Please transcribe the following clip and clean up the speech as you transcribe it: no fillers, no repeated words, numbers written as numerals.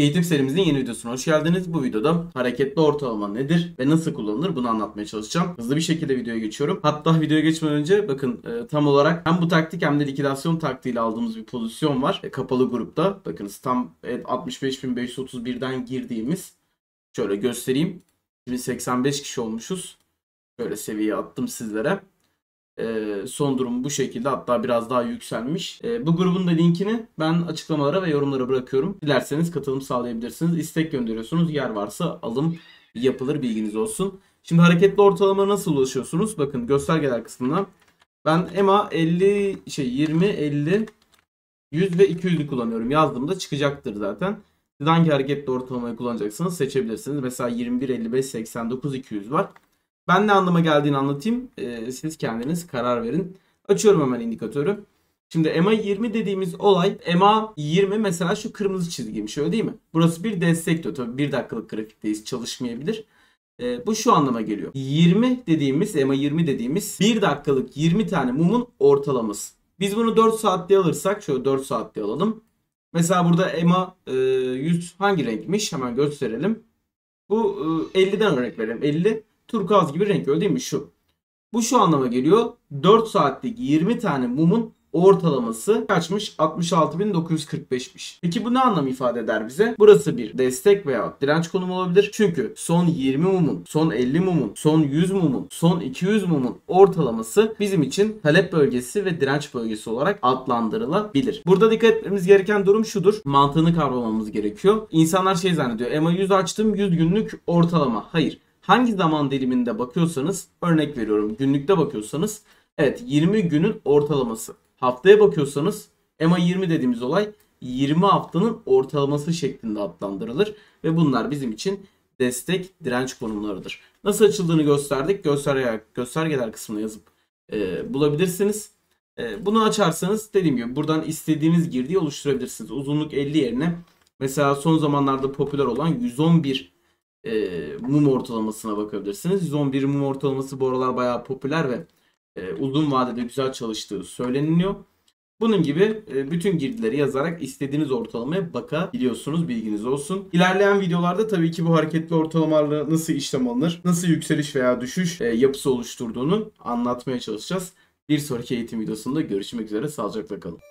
Eğitim serimizin yeni videosuna hoş geldiniz. Bu videoda hareketli ortalama nedir ve nasıl kullanılır bunu anlatmaya çalışacağım. Hızlı bir şekilde videoya geçiyorum. Hatta videoya geçmeden önce bakın tam olarak hem bu taktik hem de likidasyon taktiğiyle aldığımız bir pozisyon var. Kapalı grupta bakınız tam 65.531'den girdiğimiz, şöyle göstereyim. Şimdi 85 kişi olmuşuz. Böyle seviye attım sizlere. Son durum bu şekilde, hatta biraz daha yükselmiş. Bu grubun da linkini ben açıklamalara ve yorumlara bırakıyorum. Dilerseniz katılım sağlayabilirsiniz. İstek gönderiyorsunuz. Yer varsa alım yapılır, bilginiz olsun. Şimdi hareketli ortalama nasıl ulaşıyorsunuz? Bakın göstergeler kısmından ben EMA 20, 50, 100 ve 200'lü kullanıyorum. Yazdığımda çıkacaktır zaten. Siz hangi hareketli ortalamayı kullanacaksınız seçebilirsiniz. Mesela 21, 55, 89, 200 var. Ben ne anlama geldiğini anlatayım. Siz kendiniz karar verin. Açıyorum hemen indikatörü. Şimdi EMA 20 dediğimiz olay, EMA 20 mesela şu kırmızı çizgiymiş, öyle değil mi? Burası bir destek diyor. Tabii 1 dakikalık grafikteyiz, çalışmayabilir. Bu şu anlama geliyor. 20 dediğimiz, EMA 20 dediğimiz 1 dakikalık 20 tane mumun ortalaması. Biz bunu 4 saatte alırsak, şöyle 4 saatte alalım. Mesela burada EMA 100 hangi renkmiş? Hemen gösterelim. Bu 50'den örnek verelim. 50 turkuaz gibi renk, öyle değil mi? Şu. Bu şu anlama geliyor. 4 saatlik 20 tane mumun ortalaması kaçmış? 66.945'miş. Peki bu ne anlam ifade eder bize? Burası bir destek veya direnç konumu olabilir. Çünkü son 20 mumun, son 50 mumun, son 100 mumun, son 200 mumun ortalaması bizim için talep bölgesi ve direnç bölgesi olarak adlandırılabilir. Burada dikkat etmemiz gereken durum şudur. Mantığını kavramamız gerekiyor. İnsanlar şey zannediyor. EMA 100 açtım, 100 günlük ortalama. Hayır. Hangi zaman diliminde bakıyorsanız, örnek veriyorum günlükte bakıyorsanız evet 20 günün ortalaması. Haftaya bakıyorsanız EMA 20 dediğimiz olay 20 haftanın ortalaması şeklinde adlandırılır. Ve bunlar bizim için destek, direnç konumlarıdır. Nasıl açıldığını gösterdik. Göstergeler kısmına yazıp bulabilirsiniz. Bunu açarsanız dediğim gibi buradan istediğiniz girdiği oluşturabilirsiniz. Uzunluk 50 yerine mesela son zamanlarda popüler olan 111 mum ortalamasına bakabilirsiniz. 111 mum ortalaması bu aralar bayağı popüler ve uzun vadede güzel çalıştığı söyleniliyor. Bunun gibi bütün girdileri yazarak istediğiniz ortalamaya bakabiliyorsunuz, bilginiz olsun. İlerleyen videolarda tabii ki bu hareketli ortalamalarla nasıl işlem alınır, nasıl yükseliş veya düşüş yapısı oluşturduğunu anlatmaya çalışacağız. Bir sonraki eğitim videosunda görüşmek üzere, sağlıcakla kalın.